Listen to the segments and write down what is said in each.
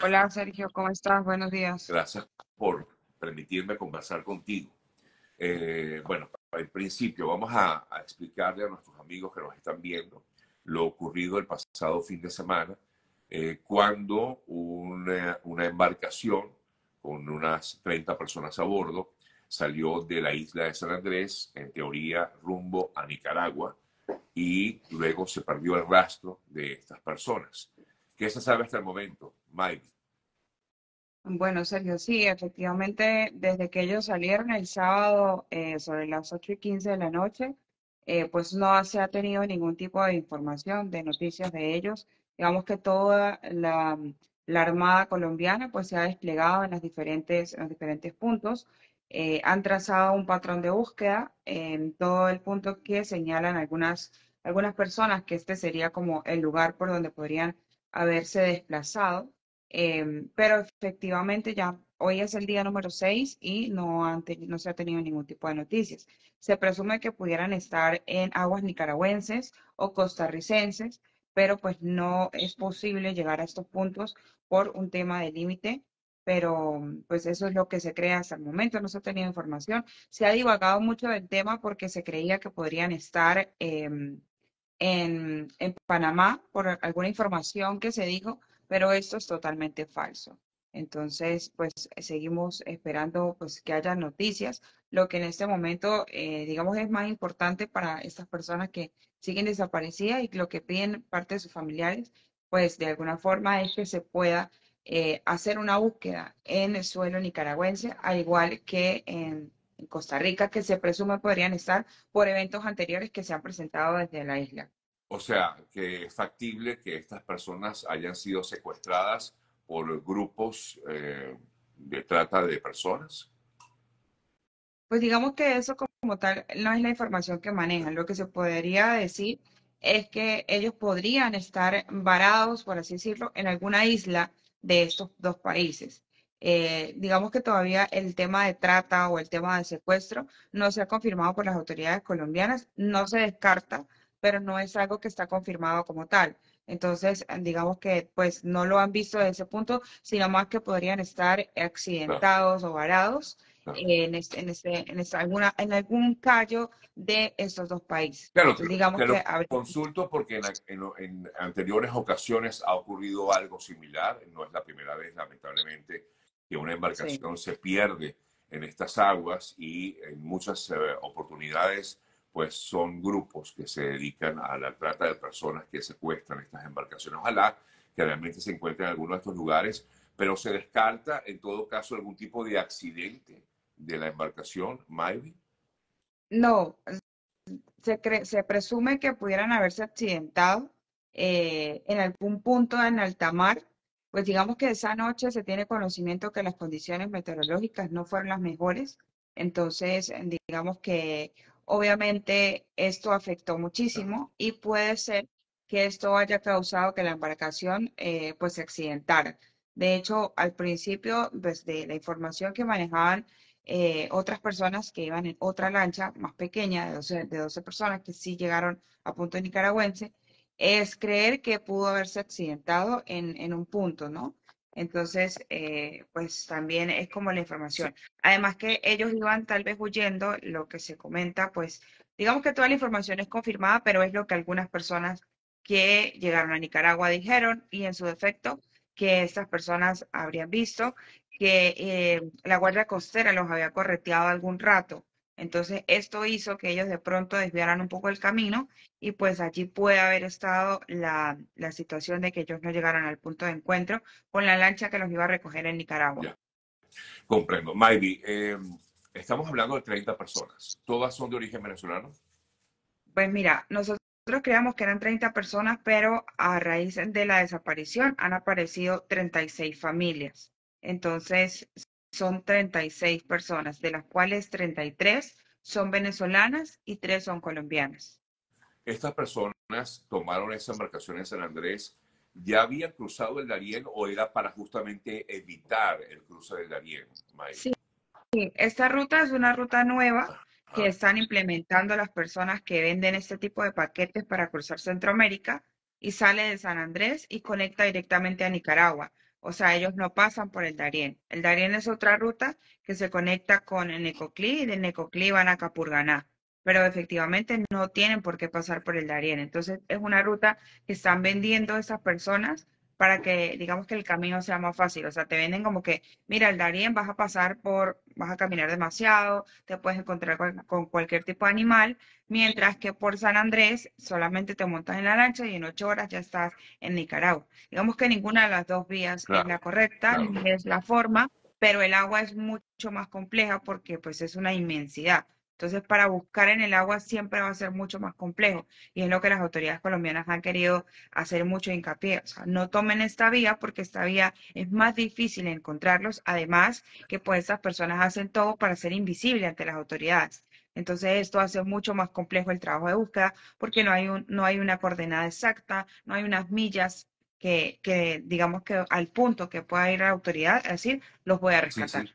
Hola, Sergio, ¿cómo estás? Buenos días. Gracias por permitirme conversar contigo. Bueno, al principio vamos a explicarle a nuestros amigos que nos están viendo lo ocurrido el pasado fin de semana, cuando una embarcación con unas 30 personas a bordo salió de la isla de San Andrés, en teoría rumbo a Nicaragua, y luego se perdió el rastro de estas personas. ¿Qué se sabe hasta el momento, Maivy? Bueno, Sergio, sí, efectivamente, desde que ellos salieron el sábado sobre las 8:15 de la noche, pues no se ha tenido ningún tipo de información, de noticias de ellos. Digamos que toda la Armada colombiana pues se ha desplegado en los diferentes puntos. Han trazado un patrón de búsqueda en todo el punto que señalan algunas personas que este sería como el lugar por donde podrían haberse desplazado, pero efectivamente ya hoy es el día número 6 y no se ha tenido ningún tipo de noticias. Se presume que pudieran estar en aguas nicaragüenses o costarricenses, pero pues no es posible llegar a estos puntos por un tema de límite. Pero pues eso es lo que se cree hasta el momento, no se ha tenido información. Se ha divagado mucho del tema porque se creía que podrían estar en Panamá por alguna información que se dijo, pero esto es totalmente falso. Entonces, pues seguimos esperando pues, que haya noticias. Lo que en este momento, digamos, es más importante para estas personas que siguen desaparecidas y lo que piden parte de sus familiares, pues de alguna forma es que se pueda hacer una búsqueda en el suelo nicaragüense, al igual que en Costa Rica, que se presume podrían estar por eventos anteriores que se han presentado desde la isla. O sea, que es factible que estas personas hayan sido secuestradas por grupos de trata de personas. Pues digamos que eso como tal no es la información que manejan. Lo que se podría decir es que ellos podrían estar varados, por así decirlo, en alguna isla de estos dos países. Digamos que todavía el tema de trata o el tema de secuestro no se ha confirmado por las autoridades colombianas, no se descarta, pero no es algo que está confirmado como tal. Entonces, digamos que pues no lo han visto desde ese punto, sino más que podrían estar accidentados o varados en algún callo de estos dos países. Claro, entonces, digamos que consulto porque en anteriores ocasiones ha ocurrido algo similar. No es la primera vez, lamentablemente, que una embarcación se pierde en estas aguas y en muchas oportunidades pues son grupos que se dedican a la trata de personas que secuestran estas embarcaciones. Ojalá que realmente se encuentren en alguno de estos lugares, pero se descarta en todo caso algún tipo de accidente de la embarcación, Maivy. No, se presume que pudieran haberse accidentado en algún punto en alta mar. Pues digamos que esa noche se tiene conocimiento que las condiciones meteorológicas no fueron las mejores. Entonces, digamos que obviamente esto afectó muchísimo y puede ser que esto haya causado que la embarcación pues se accidentara. De hecho, al principio, desde la información que manejaban otras personas que iban en otra lancha más pequeña, de 12 personas que sí llegaron a punto nicaragüense, es creer que pudo haberse accidentado en un punto, ¿no? Entonces, pues también es como la información. Además que ellos iban tal vez huyendo, lo que se comenta, pues digamos que toda la información es confirmada, pero es lo que algunas personas que llegaron a Nicaragua dijeron y en su defecto que estas personas habrían visto que la Guardia Costera los había correteado algún rato. Entonces, esto hizo que ellos de pronto desviaran un poco el camino y pues allí puede haber estado la situación de que ellos no llegaron al punto de encuentro con la lancha que los iba a recoger en Nicaragua. Ya. Comprendo. Maivy, estamos hablando de 30 personas. ¿Todas son de origen venezolano? Pues mira, nosotros creíamos que eran 30 personas, pero a raíz de la desaparición han aparecido 36 familias. Entonces, son 36 personas, de las cuales 33 son venezolanas y 3 son colombianas. ¿Estas personas tomaron esa embarcación en San Andrés? ¿Ya habían cruzado el Darién o era para justamente evitar el cruce del Darién, Maivy? Sí, esta ruta es una ruta nueva que están implementando las personas que venden este tipo de paquetes para cruzar Centroamérica y sale de San Andrés y conecta directamente a Nicaragua. O sea, ellos no pasan por el Darién. El Darién es otra ruta que se conecta con el Necoclí y del Necoclí van a Capurganá. Pero efectivamente no tienen por qué pasar por el Darién. Entonces es una ruta que están vendiendo esas personas para que digamos que el camino sea más fácil. O sea, te venden como que, mira, el Darién vas a pasar por, vas a caminar demasiado, te puedes encontrar con cualquier tipo de animal, mientras que por San Andrés solamente te montas en la lancha y en 8 horas ya estás en Nicaragua. Digamos que ninguna de las dos vías es la correcta, ni es la forma, pero el agua es mucho más compleja porque pues es una inmensidad. Entonces, para buscar en el agua siempre va a ser mucho más complejo. Y es lo que las autoridades colombianas han querido hacer mucho hincapié. O sea, no tomen esta vía porque esta vía es más difícil encontrarlos. Además, que pues esas personas hacen todo para ser invisibles ante las autoridades. Entonces, esto hace mucho más complejo el trabajo de búsqueda porque no hay una coordenada exacta, no hay unas millas que digamos que al punto que pueda ir la autoridad, es decir, los voy a rescatar. Sí, sí.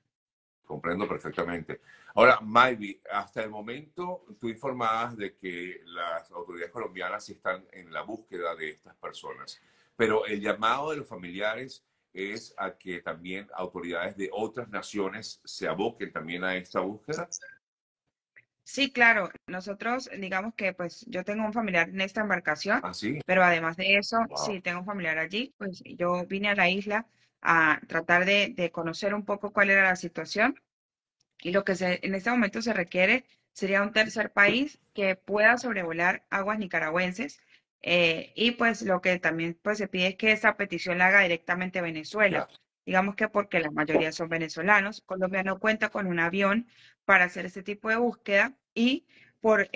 Comprendo perfectamente. Ahora, Maivy, hasta el momento tú informabas de que las autoridades colombianas están en la búsqueda de estas personas, pero el llamado de los familiares es a que también autoridades de otras naciones se aboquen también a esta búsqueda. Sí, claro. Nosotros, digamos que pues yo tengo un familiar en esta embarcación, ¿ah, sí? Pero además de eso, wow, sí, tengo un familiar allí, pues yo vine a la isla a tratar de conocer un poco cuál era la situación. Y lo que en este momento se requiere sería un tercer país que pueda sobrevolar aguas nicaragüenses. Y pues lo que también pues, se pide es que esa petición la haga directamente Venezuela. Claro. Digamos que porque la mayoría son venezolanos. Colombia no cuenta con un avión para hacer este tipo de búsqueda. Y por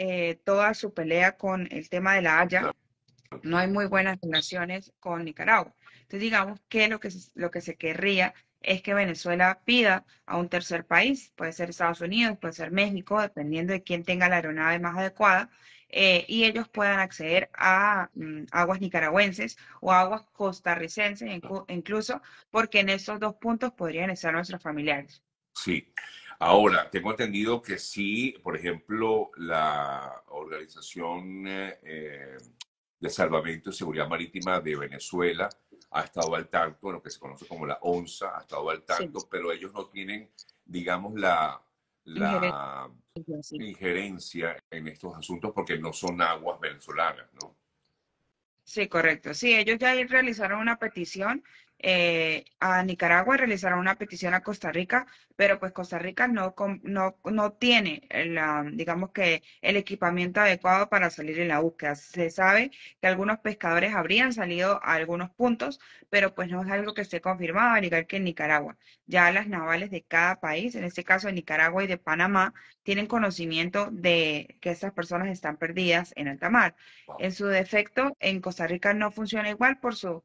toda su pelea con el tema de La Haya, claro, no hay muy buenas relaciones con Nicaragua. Entonces digamos que lo que se querría es que Venezuela pida a un tercer país, puede ser Estados Unidos, puede ser México, dependiendo de quién tenga la aeronave más adecuada, y ellos puedan acceder a aguas nicaragüenses o a aguas costarricenses, incluso porque en esos dos puntos podrían estar nuestros familiares. Sí. Ahora, tengo entendido que sí, por ejemplo, la Organización de Salvamento y Seguridad Marítima de Venezuela ha estado al tanto, lo que se conoce como la ONSA, ha estado al tanto, sí, pero ellos no tienen, digamos, la injerencia en estos asuntos porque no son aguas venezolanas, ¿no? Sí, correcto. Sí, ellos ya realizaron una petición a Nicaragua, realizaron una petición a Costa Rica, pero pues Costa Rica no tiene, digamos que el equipamiento adecuado para salir en la búsqueda. Se sabe que algunos pescadores habrían salido a algunos puntos, pero pues no es algo que esté confirmado, al igual que en Nicaragua. Ya las navales de cada país, en este caso de Nicaragua y de Panamá, tienen conocimiento de que estas personas están perdidas en alta mar. En su defecto, en Costa Rica no funciona igual por su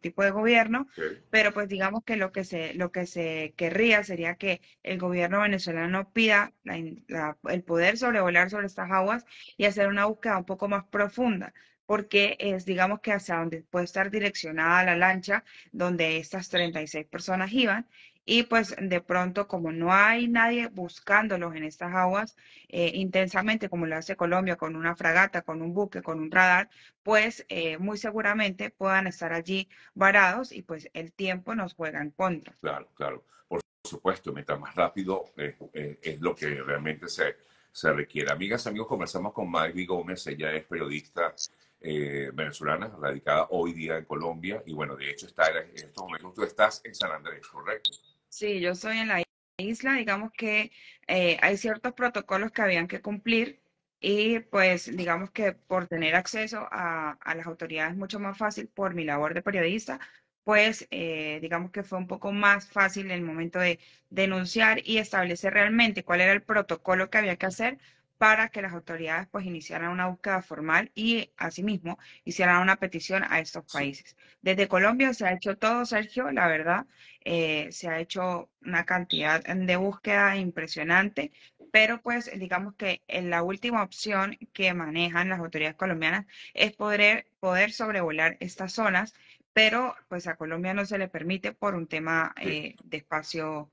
tipo de gobierno, okay, pero pues digamos que lo que se querría sería que el gobierno venezolano pida el poder sobrevolar sobre estas aguas y hacer una búsqueda un poco más profunda, porque es, digamos que hacia donde puede estar direccionada la lancha donde estas 36 personas iban, y pues de pronto como no hay nadie buscándolos en estas aguas intensamente como lo hace Colombia con una fragata, con un buque, con un radar, pues muy seguramente puedan estar allí varados y pues el tiempo nos juega en contra. Claro, claro. Por supuesto, mientras más rápido es lo que realmente se requiere. Amigas, amigos, conversamos con Maivy Gómez, ella es periodista venezolana, radicada hoy día en Colombia, y bueno, de hecho está en estos momentos, tú estás en San Andrés, ¿correcto? Sí, yo estoy en la isla, digamos que hay ciertos protocolos que habían que cumplir y pues digamos que por tener acceso a las autoridades es mucho más fácil por mi labor de periodista, pues digamos que fue un poco más fácil el momento de denunciar y establecer realmente cuál era el protocolo que había que hacer para que las autoridades pues iniciaran una búsqueda formal y asimismo hicieran una petición a estos países. Desde Colombia se ha hecho todo, Sergio, la verdad, se ha hecho una cantidad de búsqueda impresionante, pero pues digamos que la última opción que manejan las autoridades colombianas es poder sobrevolar estas zonas, pero pues a Colombia no se le permite por un tema de espacio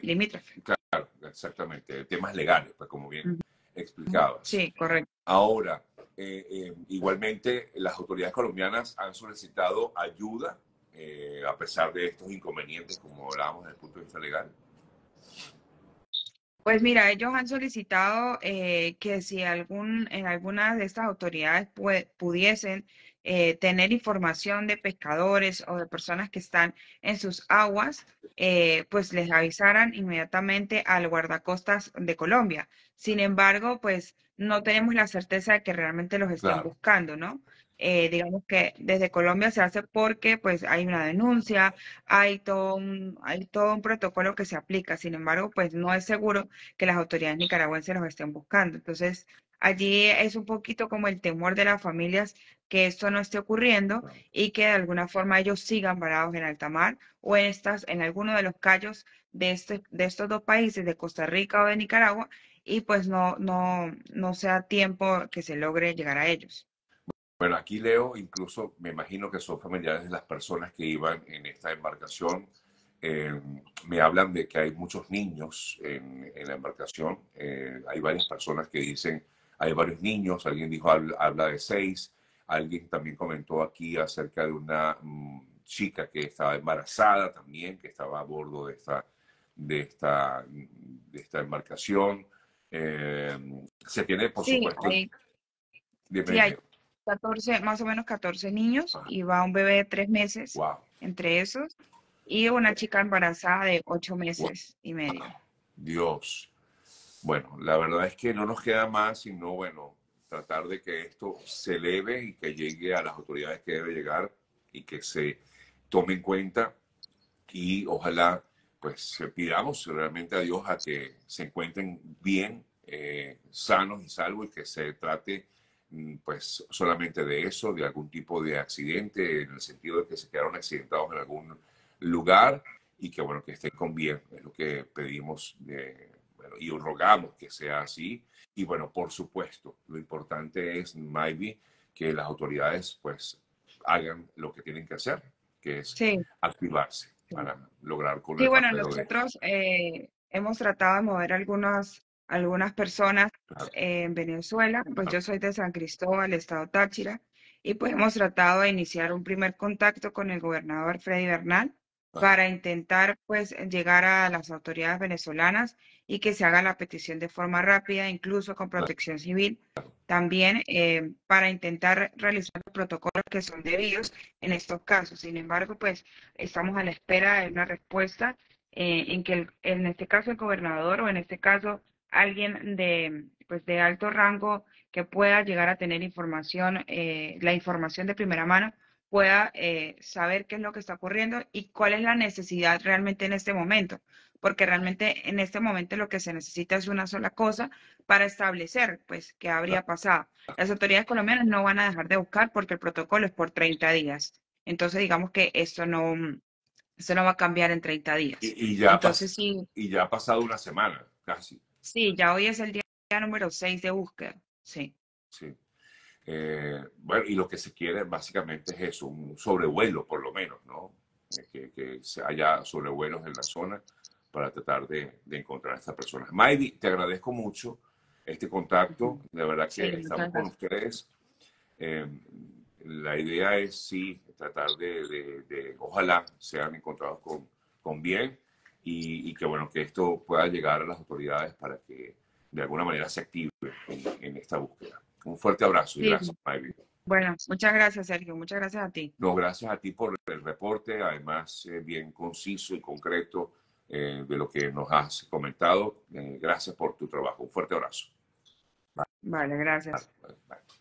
limítrofe. Claro, exactamente, temas legales, pues como bien explicabas. Sí, correcto. Ahora, igualmente, las autoridades colombianas han solicitado ayuda a pesar de estos inconvenientes, como hablábamos desde el punto de vista legal? Pues mira, ellos han solicitado que si algunas de estas autoridades pudiesen tener información de pescadores o de personas que están en sus aguas, pues les avisaran inmediatamente al guardacostas de Colombia. Sin embargo, pues no tenemos la certeza de que realmente los estén buscando, ¿no? Digamos que desde Colombia se hace porque pues hay una denuncia, hay todo un protocolo que se aplica. Sin embargo, pues no es seguro que las autoridades nicaragüenses los estén buscando. Entonces, allí es un poquito como el temor de las familias que esto no esté ocurriendo y que de alguna forma ellos sigan varados en alta mar o en alguno de los callos de estos dos países, de Costa Rica o de Nicaragua, y pues no sea tiempo que se logre llegar a ellos. Bueno, aquí leo, incluso me imagino que son familiares de las personas que iban en esta embarcación. Me hablan de que hay muchos niños en la embarcación. Hay varias personas que dicen, hay varios niños. Alguien dijo, habla de 6. Alguien también comentó aquí acerca de una chica que estaba embarazada también, que estaba a bordo de esta embarcación. Se tiene, por supuesto... Hay 14, más o menos 14 niños. Ajá. Y va un bebé de 3 meses. Wow. Entre esos, y una chica embarazada de 8 meses. Wow. Y medio. Dios. Bueno, la verdad es que no nos queda más sino, bueno, tratar de que esto se eleve y que llegue a las autoridades que debe llegar y que se tome en cuenta, y ojalá pues pidamos realmente a Dios a que se encuentren bien, sanos y salvos, y que se trate pues solamente de eso, de algún tipo de accidente, en el sentido de que se quedaron accidentados en algún lugar, y que bueno, que estén con bien. Es lo que pedimos y rogamos que sea así. Y bueno, por supuesto, lo importante es, Maivy, que las autoridades pues hagan lo que tienen que hacer, que es activarse para lograr con el bueno, nosotros hemos tratado de mover algunas personas en Venezuela. Pues yo soy de San Cristóbal, estado Táchira, y pues hemos tratado de iniciar un primer contacto con el gobernador Freddy Bernal para intentar pues llegar a las autoridades venezolanas y que se haga la petición de forma rápida, incluso con protección civil también, para intentar realizar los protocolos que son debidos en estos casos. Sin embargo, pues estamos a la espera de una respuesta en que en este caso el gobernador, o en este caso alguien de alto rango que pueda llegar a tener información, la información de primera mano, pueda saber qué es lo que está ocurriendo y cuál es la necesidad realmente en este momento. Porque realmente en este momento lo que se necesita es una sola cosa para establecer pues qué habría pasado. Las autoridades colombianas no van a dejar de buscar porque el protocolo es por 30 días. Entonces digamos que esto no va a cambiar en 30 días. Y ya ha pasado una semana casi. Sí, ya hoy es el día número 6 de búsqueda, sí. Bueno, y lo que se quiere básicamente es eso, un sobrevuelo por lo menos, ¿no? Que haya sobrevuelos en la zona para tratar de encontrar a estas personas. Maivy, te agradezco mucho este contacto, de verdad que estamos con ustedes. La idea es, tratar de ojalá sean encontrados con bien. Y que bueno, que esto pueda llegar a las autoridades para que de alguna manera se active en esta búsqueda. Un fuerte abrazo y gracias, Maivy. Bueno, muchas gracias, Sergio. Muchas gracias a ti. No, gracias a ti por el reporte, además bien conciso y concreto de lo que nos has comentado. Gracias por tu trabajo. Un fuerte abrazo. Vale, gracias. Vale.